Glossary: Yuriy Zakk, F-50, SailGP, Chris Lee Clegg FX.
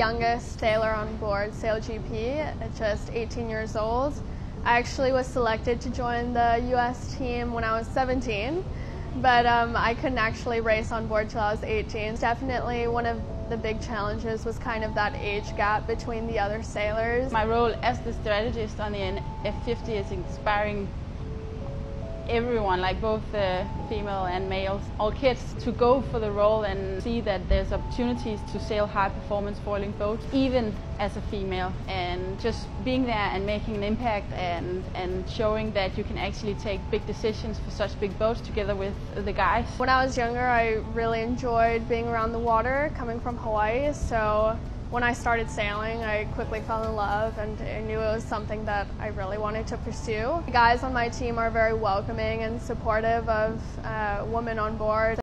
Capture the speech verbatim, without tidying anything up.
youngest sailor on board SailGP at just eighteen years old. I actually was selected to join the U S team when I was seventeen, but um, I couldn't actually race on board till I was eighteen. Definitely one of the big challenges was kind of that age gap between the other sailors. My role as the strategist on the F fifty is inspiring everyone, like both the female and males, all kids, to go for the role and see that there's opportunities to sail high-performance foiling boats, even as a female, and just being there and making an impact and, and showing that you can actually take big decisions for such big boats together with the guys. When I was younger, I really enjoyed being around the water, coming from Hawaii, so when I started sailing, I quickly fell in love and I knew it was something that I really wanted to pursue. The guys on my team are very welcoming and supportive of uh, women on board.